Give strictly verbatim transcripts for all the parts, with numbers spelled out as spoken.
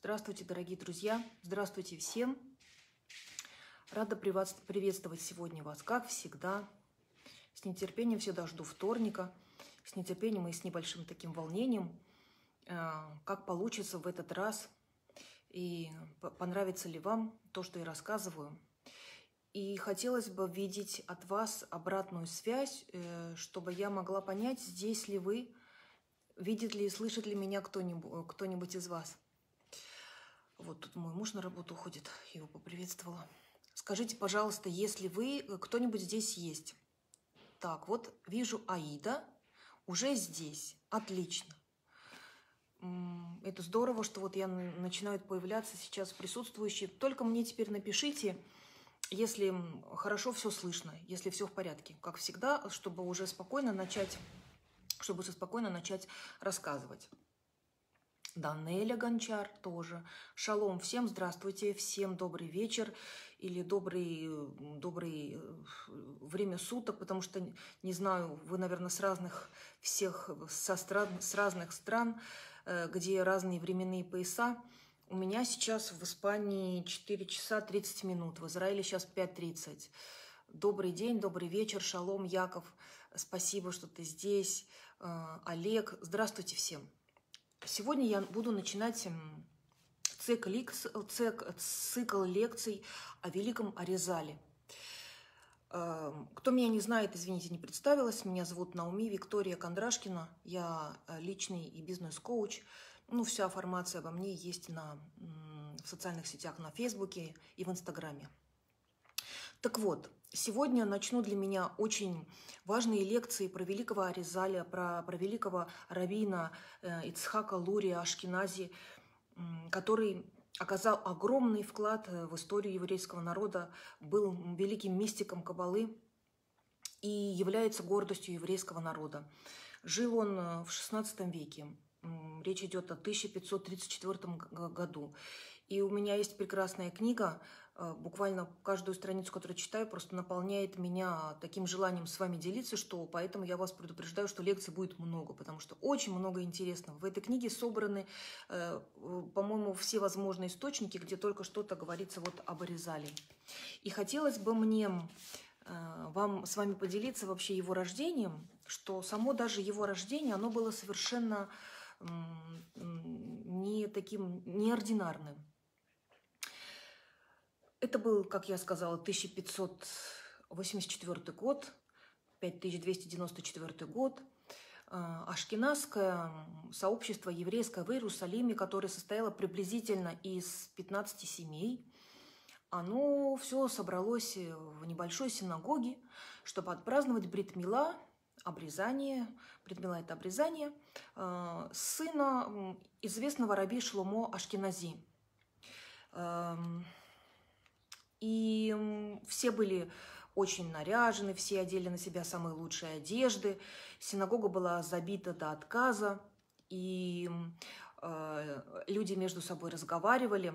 Здравствуйте, дорогие друзья! Здравствуйте всем! Рада приветствовать сегодня вас, как всегда. С нетерпением всегда жду вторника. С нетерпением и с небольшим таким волнением. Как получится в этот раз. И понравится ли вам то, что я рассказываю. И хотелось бы видеть от вас обратную связь, чтобы я могла понять, здесь ли вы, видит ли и слышит ли меня кто-нибудь, кто-нибудь из вас. Вот тут мой муж на работу уходит, его поприветствовала. Скажите, пожалуйста, если вы, кто-нибудь здесь есть. Так, вот вижу Аида уже здесь. Отлично. Это здорово, что вот я начинаю появляться сейчас присутствующие. Только мне теперь напишите, если хорошо все слышно, если все в порядке. Как всегда, чтобы уже спокойно начать, чтобы уже спокойно начать рассказывать. Данеля Гончар тоже. Шалом всем, здравствуйте, всем добрый вечер или добрый, добрый время суток, потому что, не знаю, вы, наверное, с разных всех, со стран, с разных стран, где разные временные пояса. У меня сейчас в Испании четыре часа тридцать минут, в Израиле сейчас пять тридцать. Добрый день, добрый вечер, шалом, Яков, спасибо, что ты здесь. Олег, здравствуйте всем. Сегодня я буду начинать цикл лекций о великом Аризале. Кто меня не знает, извините, не представилась. Меня зовут Наоми Виктория Кондрашкина. Я личный и бизнес-коуч. Ну, вся информация обо мне есть на, в социальных сетях, на Фейсбуке и в Инстаграме. Так вот, сегодня начну для меня очень важные лекции про великого Аризаля, про, про великого раввина Ицхака Лурия Ашкенази, который оказал огромный вклад в историю еврейского народа, был великим мистиком Каббалы и является гордостью еврейского народа. Жил он в шестнадцатом веке, речь идет о тысяча пятьсот тридцать четвёртом году. И у меня есть прекрасная книга, буквально каждую страницу, которую читаю, просто наполняет меня таким желанием с вами делиться, что поэтому я вас предупреждаю, что лекций будет много, потому что очень много интересного. В этой книге собраны, по-моему, все возможные источники, где только что-то говорится вот об Аризале. И хотелось бы мне вам с вами поделиться вообще его рождением, что само даже его рождение, оно было совершенно не таким неординарным. Это был, как я сказала, тысяча пятьсот восемьдесят четвёртый год, пять тысяч двести девяносто четвёртый год. Ашкеназское сообщество еврейское в Иерусалиме, которое состояло приблизительно из пятнадцати семей, оно все собралось в небольшой синагоге, чтобы отпраздновать брит-мила, обрезание, брит-мила – это обрезание, сына известного раби Шломо Ашкенази. И все были очень наряжены, все одели на себя самые лучшие одежды. Синагога была забита до отказа, и э, люди между собой разговаривали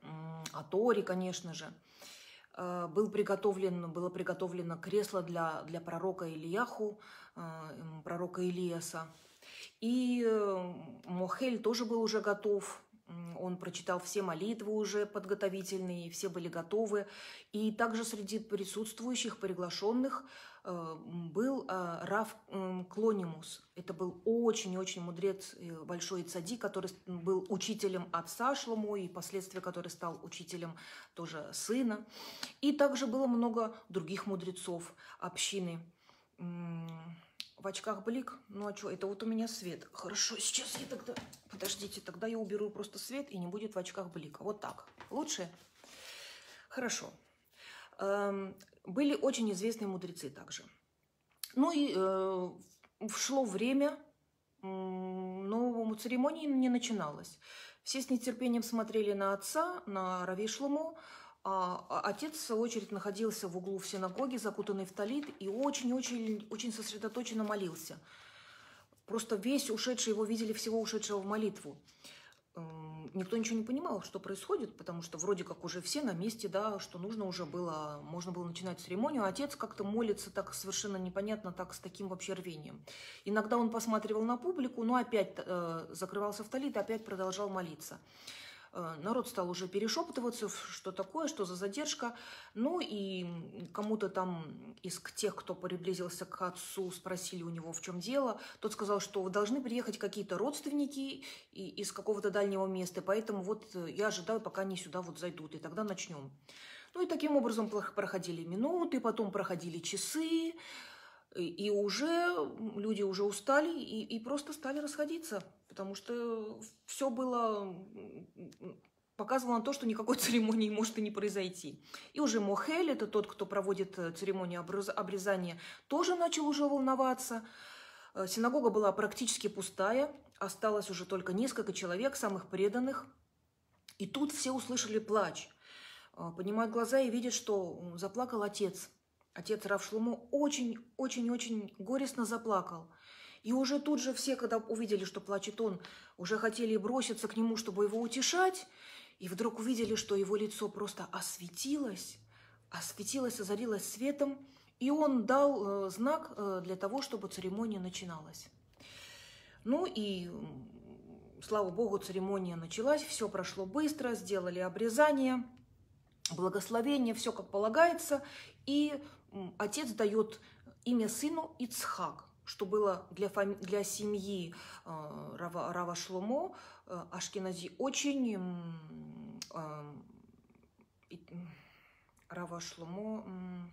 о Торе, конечно же. Э, был приготовлен, было приготовлено кресло для, для пророка Илияху, э, пророка Илияса. И э, Мохель тоже был уже готов. Он прочитал все молитвы уже подготовительные, все были готовы. И также среди присутствующих, приглашенных, был Рав Клонимус. Это был очень-очень мудрец, большой цадик, который был учителем отца Шломо и впоследствии который стал учителем тоже сына. И также было много других мудрецов общины. В очках блик. Ну а что, это вот у меня свет. Хорошо, сейчас я тогда... Подождите, тогда я уберу просто свет, и не будет в очках блика. Вот так. Лучше? Хорошо. Эм, были очень известные мудрецы также. Ну и э, шло время, но церемонии не начиналось. Все с нетерпением смотрели на отца, на рави Шломо. А отец, в свою очередь, находился в углу в синагоге, закутанный в талит, и очень-очень-очень сосредоточенно молился. Просто весь ушедший, его видели всего ушедшего в молитву. никто ничего не понимал, что происходит, потому что вроде как уже все на месте, да, что нужно уже было, можно было начинать церемонию. Отец как-то молится так совершенно непонятно, так с таким вообще рвением. Иногда он посматривал на публику, но опять э, закрывался в талит, опять продолжал молиться. Э, народ стал уже перешептываться, что такое, что за задержка. Ну и кому-то там из тех, кто приблизился к отцу, спросили у него, в чем дело. Тот сказал, что должны приехать какие-то родственники из какого-то дальнего места, поэтому вот я ожидаю, пока они сюда вот зайдут, и тогда начнем. Ну и таким образом проходили минуты, потом проходили часы, и уже люди уже устали и, и просто стали расходиться, потому что все было... показывало на то, что никакой церемонии может и не произойти. И уже Мохель, это тот, кто проводит церемонию обрезания, тоже начал уже волноваться. Синагога была практически пустая, осталось уже только несколько человек, самых преданных. И тут все услышали плач. Поднимают глаза и видят, что заплакал отец. Отец Рав Шломо очень-очень-очень горестно заплакал. И уже тут же все, когда увидели, что плачет он, уже хотели броситься к нему, чтобы его утешать. И вдруг увидели, что его лицо просто осветилось, осветилось, озарилось светом, и он дал э, знак э, для того, чтобы церемония начиналась. Ну и, слава Богу, церемония началась, все прошло быстро, сделали обрезание, благословение, все как полагается, и отец дает имя сыну Ицхак, что было для, фами... для семьи э, Рава, Рава Шломо э, Ашкенази очень... Э, э, Рава Шломо... Э,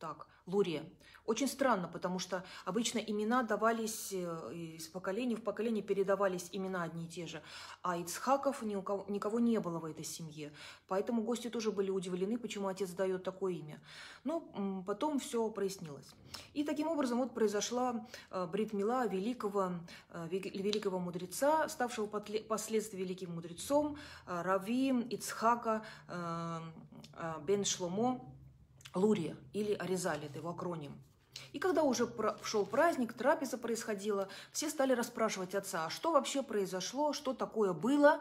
так, Лурия. Очень странно, потому что обычно имена давались из поколения в поколение, передавались имена одни и те же. А Ицхаков ни у кого, никого не было в этой семье. Поэтому гости тоже были удивлены, почему отец дает такое имя. Но потом все прояснилось. И таким образом вот произошла брит-мила великого, великого мудреца, ставшего впоследствии великим мудрецом, Рави Ицхака бен Шломо Лурия, или Аризаль, это его акроним. И когда уже шел праздник, трапеза происходила, все стали расспрашивать отца, а что вообще произошло, что такое было.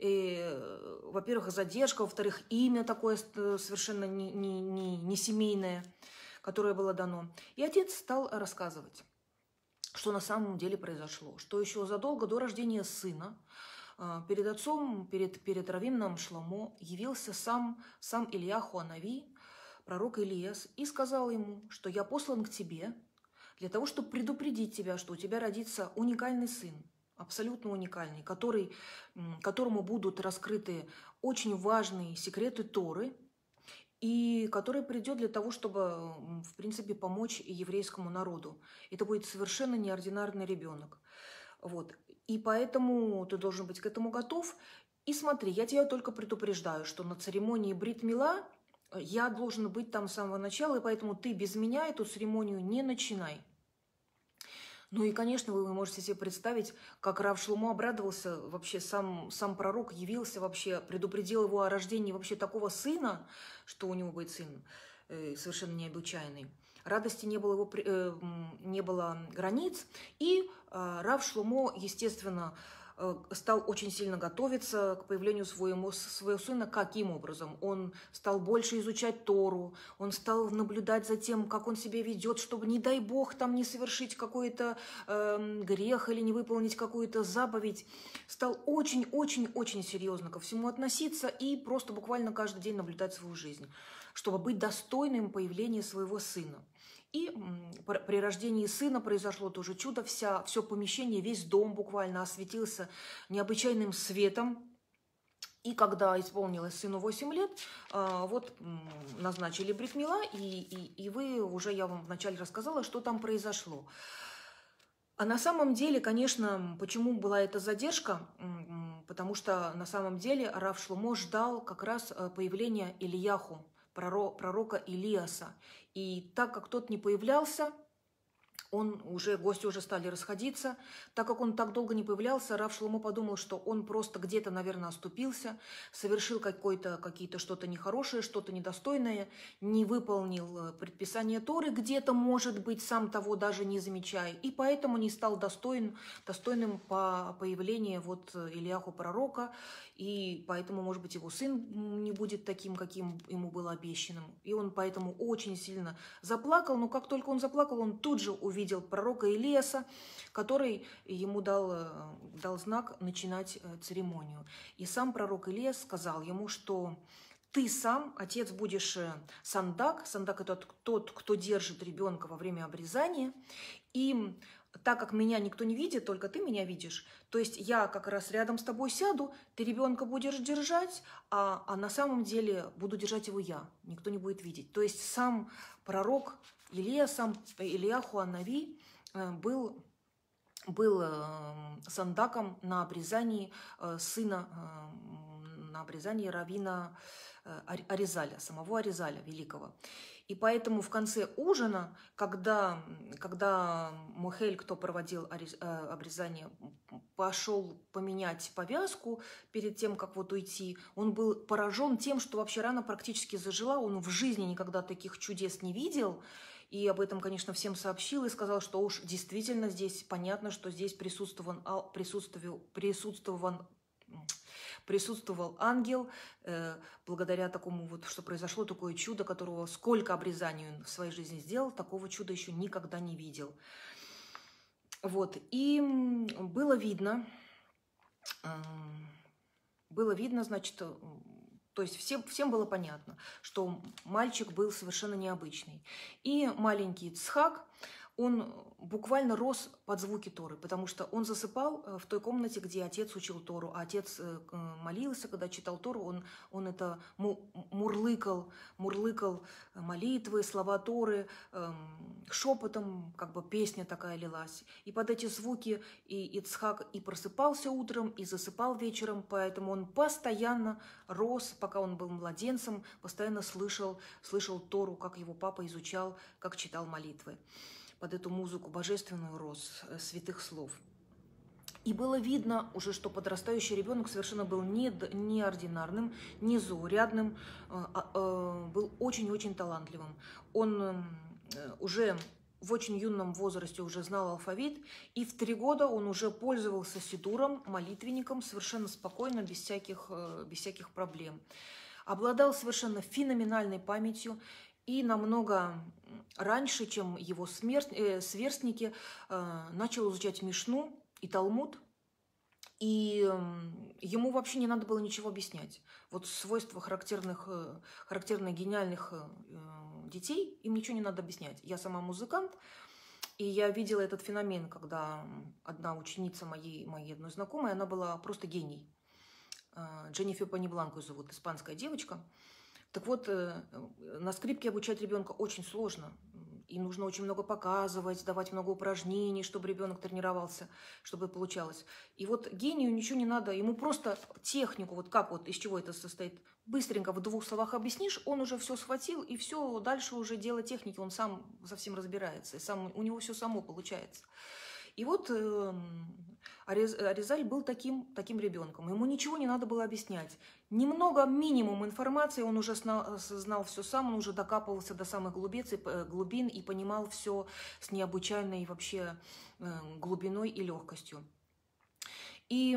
Во-первых, задержка, во-вторых, имя такое совершенно не, не, не, не семейное, которое было дано. И отец стал рассказывать, что на самом деле произошло, что еще задолго до рождения сына перед отцом, перед, перед Равимном Шломо явился сам, сам Илияху ха-Нави, пророк Ильяс, и сказал ему, что я послан к тебе для того, чтобы предупредить тебя, что у тебя родится уникальный сын, абсолютно уникальный, который, которому будут раскрыты очень важные секреты Торы, и который придет для того, чтобы, в принципе, помочь еврейскому народу. Это будет совершенно неординарный ребенок. Вот. И поэтому ты должен быть к этому готов. И смотри, я тебя только предупреждаю, что на церемонии брит-мила я должен быть там с самого начала, и поэтому ты без меня эту церемонию не начинай. Ну и, конечно, вы можете себе представить, как Рав Шломо обрадовался, вообще сам, сам пророк явился, вообще предупредил его о рождении вообще такого сына, что у него будет сын э, совершенно необычайный. Радости не было, его, э, не было границ, и э, Рав Шломо, естественно, стал очень сильно готовиться к появлению своему, своего сына. Каким образом? Он стал больше изучать Тору, он стал наблюдать за тем, как он себя ведет, чтобы, не дай бог, там не совершить какой-то э, грех или не выполнить какую-то заповедь. Стал очень-очень-очень серьезно ко всему относиться и просто буквально каждый день наблюдать свою жизнь, чтобы быть достойным появления своего сына. И при рождении сына произошло тоже чудо. Вся, все помещение, весь дом буквально осветился необычайным светом. И когда исполнилось сыну восемь лет, вот назначили брит-мила, и, и, и вы уже, я вам вначале рассказала, что там произошло. А на самом деле, конечно, почему была эта задержка? Потому что на самом деле Рав Шломо ждал как раз появления Илияху, пророка Илияса. И так как тот не появлялся, Он уже, гости уже стали расходиться. Так как он так долго не появлялся, рав Шломо подумал, что он просто где-то, наверное, оступился, совершил какое-то, какие-то что-то нехорошее, что-то недостойное, не выполнил предписание Торы, где-то, может быть, сам того даже не замечая, и поэтому не стал достоин, достойным по появлению вот Илияху пророка, и поэтому, может быть, его сын не будет таким, каким ему было обещанным. И он поэтому очень сильно заплакал, но как только он заплакал, он тут же увидел, видел пророка Илияса, который ему дал, дал знак начинать церемонию. И сам пророк Илияс сказал ему, что ты сам, отец, будешь сандак. Сандак – это тот, кто держит ребенка во время обрезания. И так как меня никто не видит, только ты меня видишь, то есть я как раз рядом с тобой сяду, ты ребенка будешь держать, а, а на самом деле буду держать его я, никто не будет видеть. То есть сам пророк Илия, сам Илияху ха-Нави был, был сандаком на обрезании сына, на обрезании раввина Аризаля, самого Аризаля Великого. И поэтому в конце ужина, когда, когда Мухель, кто проводил обрезание, пошел поменять повязку перед тем, как вот уйти, он был поражен тем, что вообще рана практически зажила, он в жизни никогда таких чудес не видел. И об этом, конечно, всем сообщил и сказал, что уж действительно здесь понятно, что здесь присутствован, присутствовал, присутствован присутствовал ангел, э, благодаря такому вот, что произошло такое чудо, которого сколько обрезаний он в своей жизни сделал, такого чуда еще никогда не видел. Вот, и было видно, э, было видно, значит, то есть всем, всем было понятно, что мальчик был совершенно необычный. И маленький Ицхак, он буквально рос под звуки Торы, потому что он засыпал в той комнате, где отец учил Тору, а отец молился, когда читал Тору, он, он это мурлыкал, мурлыкал молитвы, слова Торы, шепотом, как бы песня такая лилась. И под эти звуки и Ицхак и просыпался утром, и засыпал вечером, поэтому он постоянно рос, пока он был младенцем, постоянно слышал, слышал Тору, как его папа изучал, как читал молитвы. Под эту музыку божественную рос святых слов. И было видно уже, что подрастающий ребенок совершенно был неординарным, незаурядным, был очень-очень талантливым. Он уже в очень юном возрасте уже знал алфавит, и в три года он уже пользовался сидуром, молитвенником, совершенно спокойно, без всяких, без всяких проблем. Обладал совершенно феноменальной памятью, и намного раньше, чем его смерть, э, сверстники, э, начал изучать Мишну и Талмуд. И ему вообще не надо было ничего объяснять. Вот свойства характерных, характерных гениальных э, детей, им ничего не надо объяснять. Я сама музыкант, и я видела этот феномен, когда одна ученица моей, моей одной знакомой, она была просто гений. Э, Дженнифер Панибланкой зовут, испанская девочка. Так вот, на скрипке обучать ребенка очень сложно. И нужно очень много показывать, давать много упражнений, чтобы ребенок тренировался, чтобы получалось. И вот гению ничего не надо, ему просто технику, вот как вот, из чего это состоит, быстренько в двух словах объяснишь, он уже все схватил, и все, дальше уже дело техники, он сам совсем разбирается, и сам, у него все само получается. И вот э, Аризаль был таким, таким ребенком. Ему ничего не надо было объяснять. Немного, минимум информации, он уже знал, знал все сам, он уже докапывался до самых глубиц, глубин и понимал все с необычайной вообще э, глубиной и легкостью. И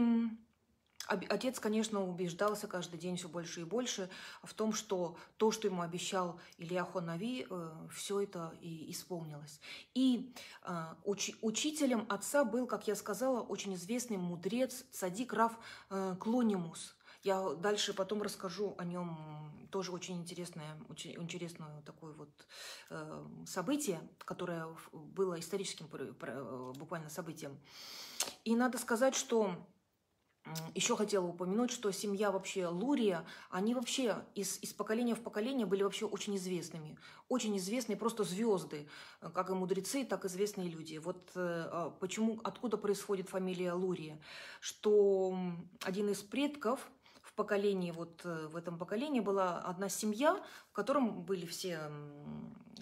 отец, конечно, убеждался каждый день все больше и больше в том, что то, что ему обещал Илияху ха-Нави, все это и исполнилось. И уч учителем отца был, как я сказала, очень известный мудрец, цадик Рав Клонимус. Я дальше потом расскажу о нем, тоже очень интересное, очень интересное такое вот событие, которое было историческим буквально событием. И надо сказать, что еще хотела упомянуть, что семья вообще Лурия, они вообще из, из поколения в поколение были вообще очень известными. Очень известные просто звезды, как и мудрецы, так и известные люди. Вот почему, откуда происходит фамилия Лурия? Что один из предков в поколении, вот в этом поколении была одна семья, в котором были все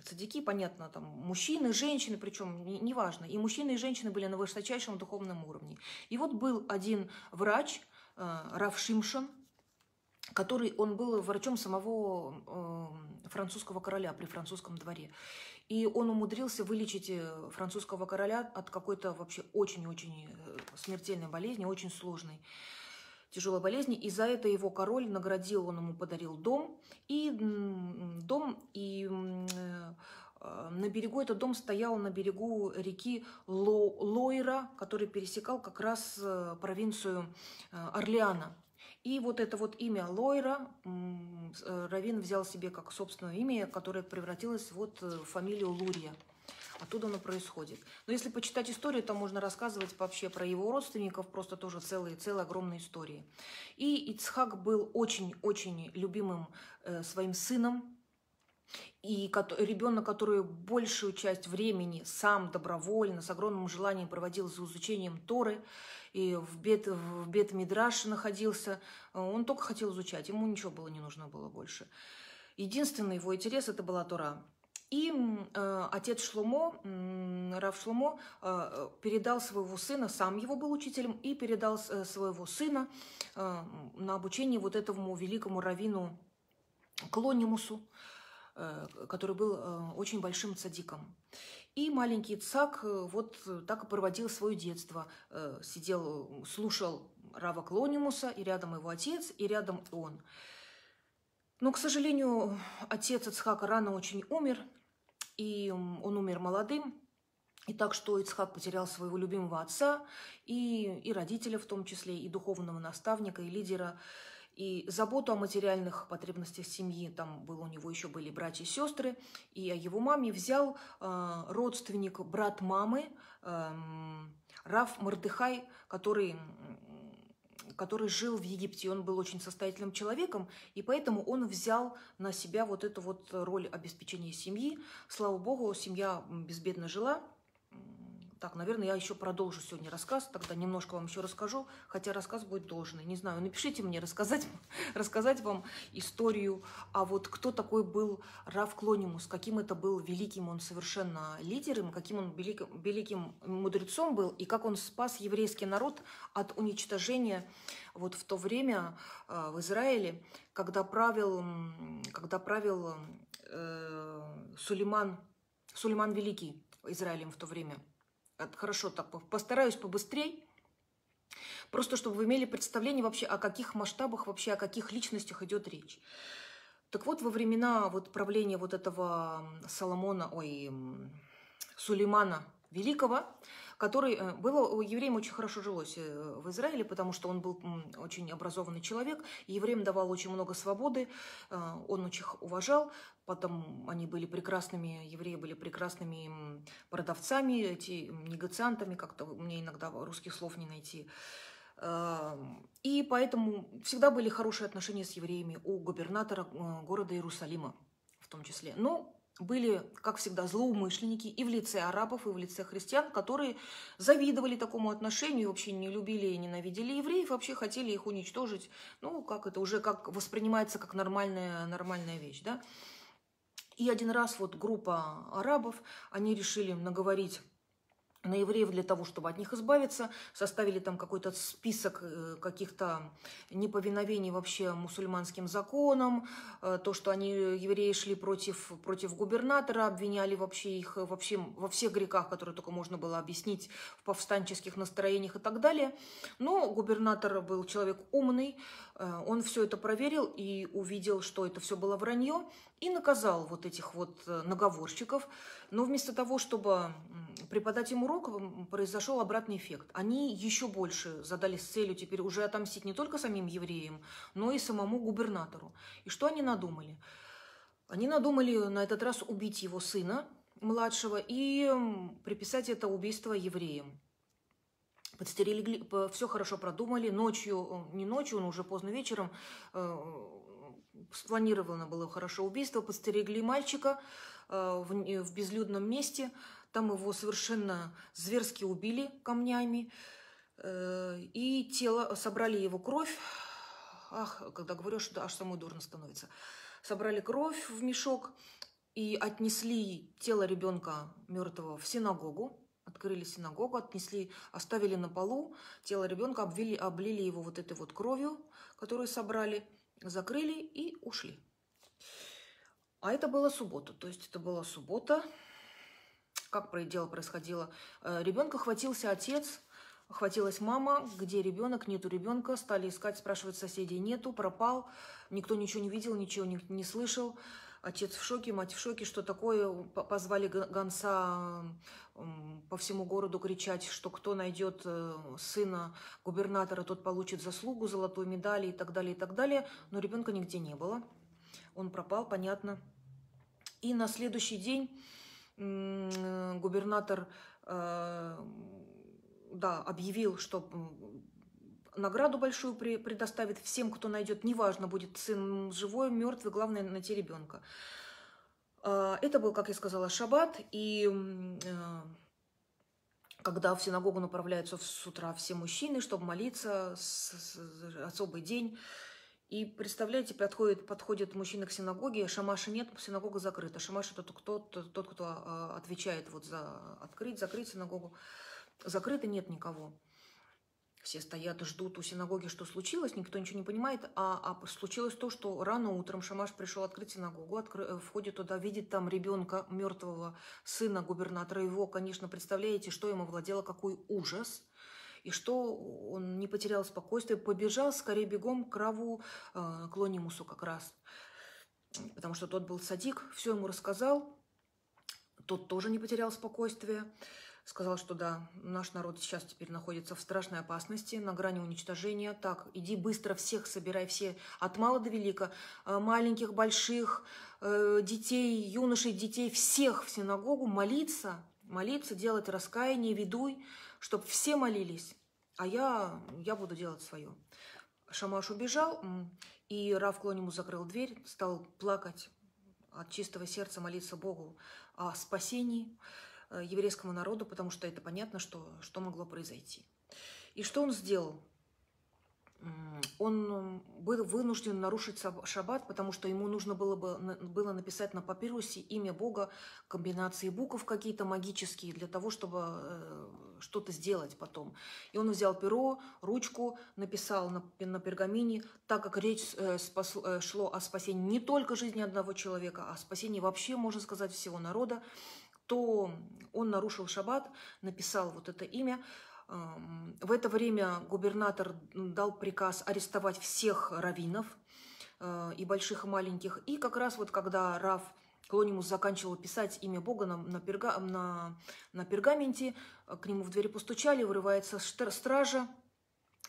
цадики, понятно, там мужчины, женщины, причем неважно, и мужчины и женщины были на высочайшем духовном уровне. И вот был один врач, Рав Шимшон, который, он был врачом самого э, французского короля при французском дворе. И он умудрился вылечить французского короля от какой-то вообще очень-очень смертельной болезни, очень сложной, тяжелой болезни. И за это его король наградил, он ему подарил дом. И дом, и э, на берегу, этот дом стоял на берегу реки Ло, Лойра, который пересекал как раз провинцию Орлеана. И вот это вот имя Лойра раввин взял себе как собственное имя, которое превратилось вот в фамилию Лурия. Оттуда оно происходит. Но если почитать историю, то можно рассказывать вообще про его родственников, просто тоже целые, целые огромные истории. И Ицхак был очень-очень любимым своим сыном. И ребенок, который большую часть времени сам добровольно, с огромным желанием проводил за изучением Торы, и в бет, в бет-мидраш находился, он только хотел изучать, ему ничего было не нужно было больше. Единственный его интерес – это была Тора. И э, отец Шломо, э, Рав Шломо, э, передал своего сына, сам его был учителем, и передал э, своего сына э, на обучение вот этому великому раввину Клонимусу, который был очень большим цадиком. И маленький Ицхак вот так и проводил свое детство. Сидел, слушал Рава Клонимуса, и рядом его отец, и рядом он. Но, к сожалению, отец Ицхака рано очень умер, и он умер молодым. И так, что Ицхак потерял своего любимого отца, и, и родителя в том числе, и духовного наставника, и лидера. И заботу о материальных потребностях семьи, там было, у него еще были братья и сестры, и о его маме взял э, родственник, брат мамы, э, Рав Мардехай, который, который жил в Египте. Он был очень состоятельным человеком, и поэтому он взял на себя вот эту вот роль обеспечения семьи. Слава Богу, семья безбедно жила. Так, наверное, я еще продолжу сегодня рассказ, тогда немножко вам еще расскажу, хотя рассказ будет должный, не знаю. Напишите мне, рассказать, рассказать вам историю, а вот кто такой был Рав Клонимус, каким это был великим он совершенно лидером, каким он великим, великим мудрецом был, и как он спас еврейский народ от уничтожения вот в то время э, в Израиле, когда правил, когда правил э, Сулейман, Сулейман Великий Израилем в то время. Хорошо, так постараюсь побыстрее, просто чтобы вы имели представление вообще, о каких масштабах, вообще о каких личностях идет речь. Так вот, во времена вот правления вот этого Соломона, ой, Сулеймана Великого, который был, евреям очень хорошо жилось в Израиле, потому что он был очень образованный человек, евреям давал очень много свободы, он их уважал, потом они были прекрасными, евреи были прекрасными продавцами, эти, негациантами, как-то мне иногда русских слов не найти. И поэтому всегда были хорошие отношения с евреями у губернатора города Иерусалима в том числе. Но были, как всегда, злоумышленники и в лице арабов, и в лице христиан, которые завидовали такому отношению, вообще не любили и ненавидели евреев, вообще хотели их уничтожить. Ну, как это уже как воспринимается как нормальная, нормальная вещь, да? И один раз вот группа арабов, они решили наговорить на евреев для того, чтобы от них избавиться, составили там какой-то список каких-то неповиновений вообще мусульманским законам, то, что они, евреи, шли против, против губернатора, обвиняли вообще их во, всем, во всех грехах, которые только можно было объяснить, в повстанческих настроениях и так далее. Но губернатор был человек умный, он все это проверил и увидел, что это все было вранье, и наказал вот этих вот наговорщиков. Но вместо того, чтобы преподать ему урок, произошел обратный эффект. Они еще больше задались целью теперь уже отомстить не только самим евреям, но и самому губернатору. И что они надумали? Они надумали на этот раз убить его сына младшего и приписать это убийство евреям. Подстерегли, все хорошо продумали. Ночью, не ночью, но уже поздно вечером, спланировано было хорошо убийство, подстерегли мальчика в безлюдном месте. Там его совершенно зверски убили камнями, и тело, собрали его кровь, ах, когда говорю, что аж самой дурно становится. Собрали кровь в мешок и отнесли тело ребенка мертвого в синагогу. Открыли синагогу, отнесли, оставили на полу тело ребенка, обвили, облили его вот этой вот кровью, которую собрали, закрыли и ушли. А это была суббота, то есть это была суббота. Как дело происходило? Ребенка хватился отец, хватилась мама, где ребенок, нету ребенка, стали искать, спрашивать соседей, нету, пропал, никто ничего не видел, ничего не, не слышал. Отец в шоке, мать в шоке, что такое, позвали гонца по всему городу кричать, что кто найдет сына губернатора, тот получит заслугу, золотую медаль и так далее, и так далее. Но ребенка нигде не было, он пропал, понятно. И на следующий день губернатор, да, объявил, что награду большую предоставит всем, кто найдет, неважно, будет сын живой, мертвый, главное найти ребенка. Это был, как я сказала, шаббат, и когда в синагогу направляются с утра все мужчины, чтобы молиться, особый день. И представляете, подходит, подходит мужчина к синагоге, шамаша нет, синагога закрыта. Шамаш – это тот, тот, тот, кто отвечает вот за открыть, закрыть синагогу. Закрыто, нет никого. Все стоят, ждут у синагоги, что случилось, никто ничего не понимает. А, а случилось то, что рано утром шамаш пришел открыть синагогу, откры... входит туда, видит там ребенка, мертвого сына губернатора. Его, конечно, представляете, что ему владело, какой ужас. И что он не потерял спокойствие, побежал скорее бегом к Раву э, Клонимусу как раз. Потому что тот был садик, все ему рассказал. Тот тоже не потерял спокойствие. Сказал, что да, наш народ сейчас теперь находится в страшной опасности, на грани уничтожения. Так, иди быстро всех собирай, все от мала до велика, маленьких, больших, э, детей, юношей, детей, всех в синагогу молиться. Молиться, делать раскаяние, ведуй, чтобы все молились, а я, я буду делать свое. Шамаш убежал, и Рав Клонимус закрыл дверь, стал плакать от чистого сердца, молиться Богу о спасении еврейскому народу, потому что это понятно, что, что могло произойти. И что он сделал? Он был вынужден нарушить шаббат, потому что ему нужно было, бы, было написать на папирусе имя Бога, комбинации букв какие-то магические, для того, чтобы что-то сделать потом. И он взял перо, ручку, написал на, на пергамине, так как речь э, спас, э, шло о спасении не только жизни одного человека, а о спасении вообще, можно сказать, всего народа, то он нарушил шаббат, написал вот это имя. В это время губернатор дал приказ арестовать всех раввинов, и больших, и маленьких. И как раз вот когда Рав Клонимус заканчивал писать имя Бога на, на, перга, на, на пергаменте, к нему в двери постучали, вырывается стража,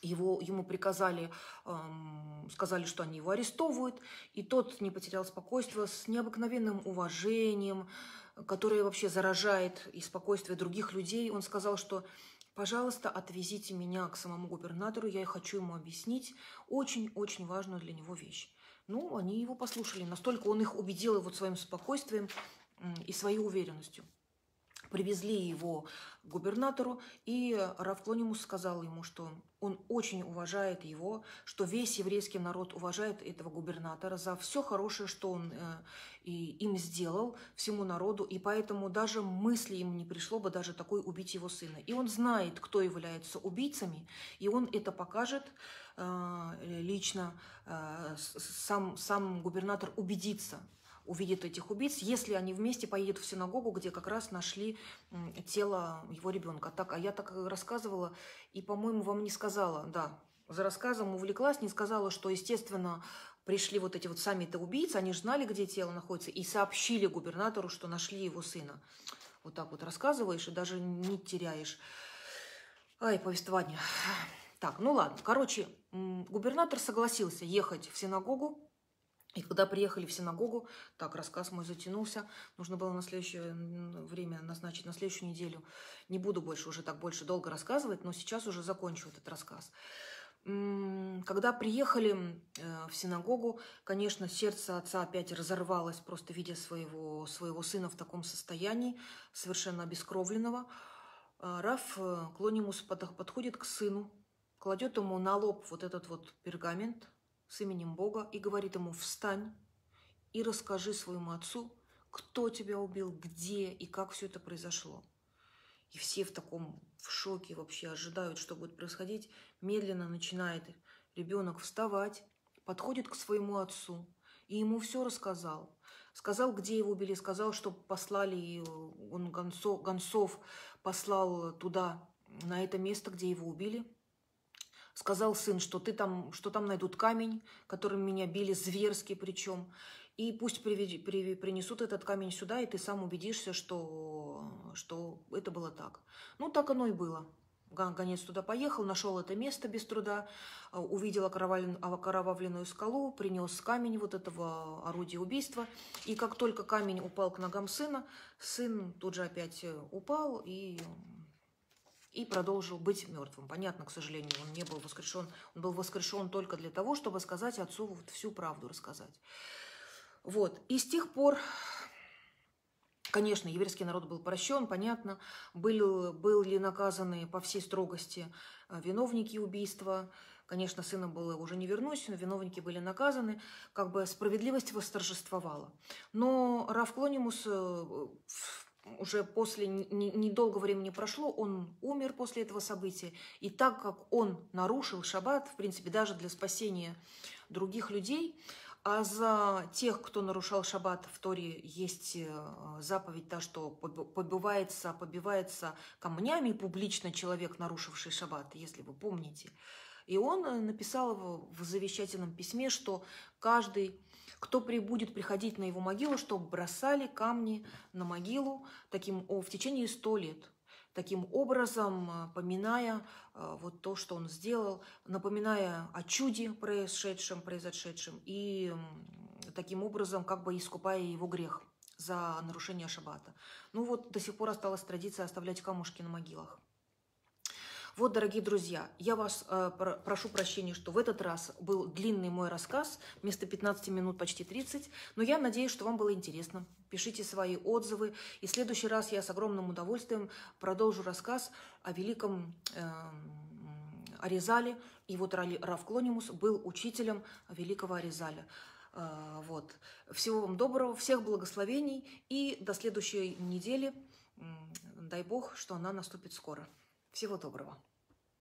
его, ему приказали, эм, сказали, что они его арестовывают, и тот не потерял спокойствия, с необыкновенным уважением, которое вообще заражает и спокойствие других людей. Он сказал, что пожалуйста, отвезите меня к самому губернатору, я хочу ему объяснить очень-очень важную для него вещь. Ну, они его послушали, настолько он их убедил вот своим спокойствием и своей уверенностью. Привезли его к губернатору, и Рав Клонимус сказал ему, что он очень уважает его, что весь еврейский народ уважает этого губернатора за все хорошее, что он э, и им сделал, всему народу, и поэтому даже мысли им не пришло бы даже такой убить его сына. И он знает, кто является убийцами, и он это покажет э, лично, э, сам, сам губернатор убедится, увидит этих убийц, если они вместе поедут в синагогу, где как раз нашли тело его ребенка. Так, а я так рассказывала и, по-моему, вам не сказала, да, за рассказом увлеклась, не сказала, что, естественно, пришли вот эти вот сами-то убийцы, они же знали, где тело находится, и сообщили губернатору, что нашли его сына. Вот так вот рассказываешь и даже не теряешь. Ай, повествование. Так, ну ладно, короче, губернатор согласился ехать в синагогу. И когда приехали в синагогу, так, рассказ мой затянулся, нужно было на следующее время назначить, на следующую неделю. Не буду больше уже так больше долго рассказывать, но сейчас уже закончу этот рассказ. Когда приехали в синагогу, конечно, сердце отца опять разорвалось, просто видя своего, своего сына в таком состоянии, совершенно обескровленного. Рав Клонимус подходит к сыну, кладет ему на лоб вот этот вот пергамент с именем Бога и говорит ему: «Встань и расскажи своему отцу, кто тебя убил, где и как все это произошло». И все в таком в шоке вообще ожидают, что будет происходить. Медленно начинает ребенок вставать, подходит к своему отцу и ему все рассказал. Сказал, где его убили, сказал, что послали, он гонцов, гонцов послал туда, на это место, где его убили. Сказал сын, что, ты там, что там найдут камень, которым меня били, зверски причем. И пусть приведи, при, принесут этот камень сюда, и ты сам убедишься, что, что это было так. Ну, так оно и было. Гонец туда поехал, нашел это место без труда, увидел окровавлен, окровавленную скалу, принес камень вот этого орудия убийства. И как только камень упал к ногам сына, сын тут же опять упал и, и продолжил быть мертвым. Понятно, к сожалению, он не был воскрешен. Он был воскрешен только для того, чтобы сказать отцу вот всю правду рассказать. Вот. И с тех пор... Конечно, еврейский народ был прощен, понятно, были, были наказаны по всей строгости виновники убийства. Конечно, сына было уже не вернуть, но виновники были наказаны, как бы справедливость восторжествовала. Но Рав Клонимус уже после недолгого времени прошло, он умер после этого события. И так как он нарушил шаббат, в принципе, даже для спасения других людей, а за тех, кто нарушал шаббат, в Торе есть заповедь та, что побивается, побивается камнями публично человек, нарушивший шаббат, если вы помните. И он написал в завещательном письме, что каждый, кто будет приходить на его могилу, чтобы бросали камни на могилу таким, в течение ста лет. Таким образом, поминая вот то, что он сделал, напоминая о чуде происшедшем, произошедшем, и таким образом как бы искупая его грех за нарушение шаббата. Ну вот до сих пор осталась традиция оставлять камушки на могилах. Вот, дорогие друзья, я вас э, прошу прощения, что в этот раз был длинный мой рассказ, вместо пятнадцати минут почти тридцать, но я надеюсь, что вам было интересно. Пишите свои отзывы, и в следующий раз я с огромным удовольствием продолжу рассказ о великом э, Аризале. И вот Рав Клонимус был учителем великого Аризаля. Э, вот. Всего вам доброго, всех благословений, и до следующей недели. Дай Бог, что она наступит скоро. Всего доброго.